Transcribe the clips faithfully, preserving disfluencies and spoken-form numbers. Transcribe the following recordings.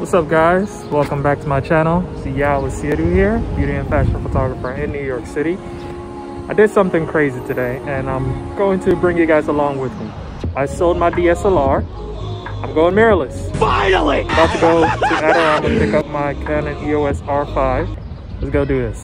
What's up guys, welcome back to my channel. It's Yaw Asiedu here, beauty and fashion photographer in New York City. I did something crazy today and I'm going to bring you guys along with me. I sold my D S L R, I'm going mirrorless. Finally! I'm about to go to Adorama and pick up my Canon E O S R five. Let's go do this.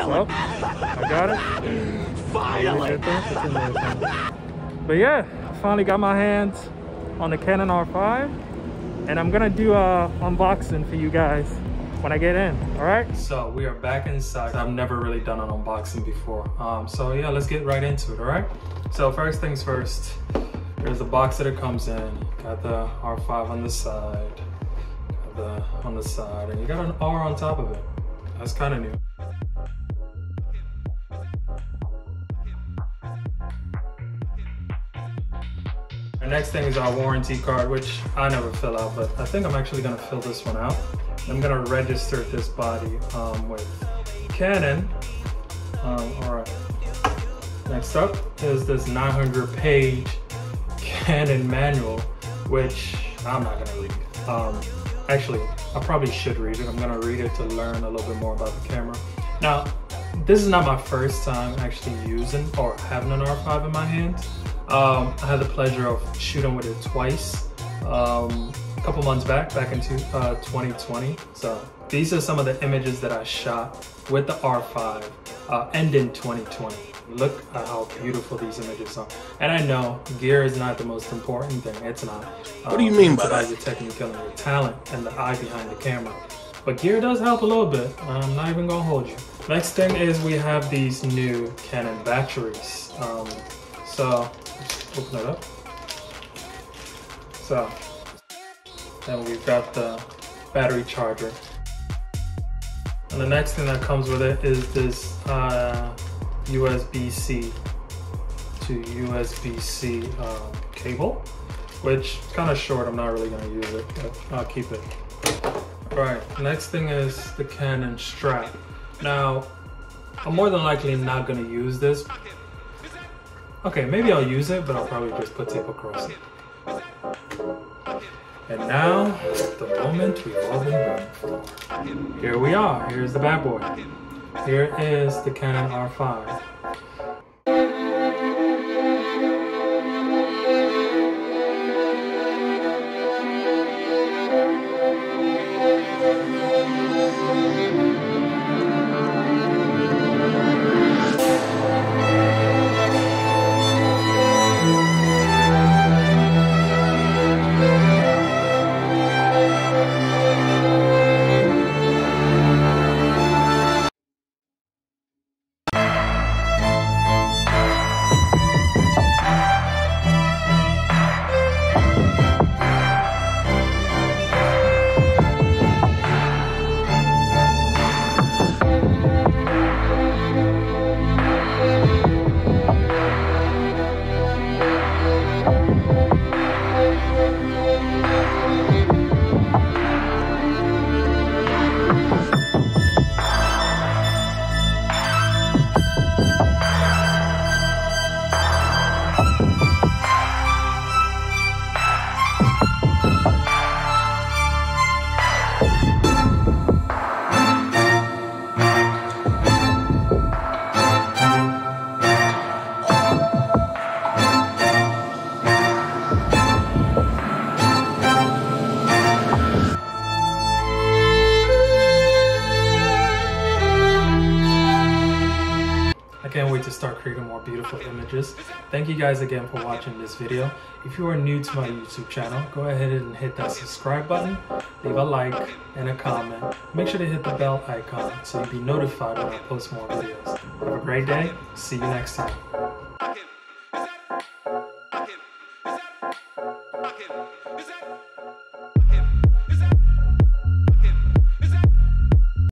Well, I got it. Finally. But yeah, I finally got my hands on the Canon R five, and I'm gonna do a unboxing for you guys when I get in. All right. So we are back inside. I've never really done an unboxing before. Um, so yeah, let's get right into it. All right. So first things first. There's the box that it comes in. Got the R five on the side. Got the on the side, and you got an R on top of it. That's kind of new. Next thing is our warranty card, which I never fill out, but I think I'm actually gonna fill this one out. I'm gonna register this body um, with Canon. Um, all right. Next up is this nine hundred page Canon manual, which I'm not gonna read. Um, actually, I probably should read it. I'm gonna read it to learn a little bit more about the camera. Now, this is not my first time actually using or having an R five in my hands. Um, I had the pleasure of shooting with it twice um, a couple months back, back in two, uh, twenty twenty. So these are some of the images that I shot with the R five uh, and in twenty twenty. Look at how beautiful these images are. And I know gear is not the most important thing. It's not. Um, what do you mean by that? Your technique and your talent and the eye behind the camera. But gear does help a little bit. I'm not even gonna hold you. Next thing is we have these new Canon batteries. Um, so. Open it up. So then we've got the battery charger, and the next thing that comes with it is this uh, U S B C to U S B C uh, cable, which is kind of short. I'm not really going to use it, but I'll keep it. All right, next thing is the Canon strap. Now I'm more than likely not going to use this. Okay, maybe I'll use it, but I'll probably just put tape across it. And now, the moment we've all been waiting for. Here we are. Here's the bad boy. Here is the Canon R five. Can't wait to start creating more beautiful images. Thank you guys again for watching this video. If you are new to my YouTube channel, go ahead and hit that subscribe button, leave a like and a comment. Make sure to hit the bell icon so you'll be notified when I post more videos. Have a great day. See you next time.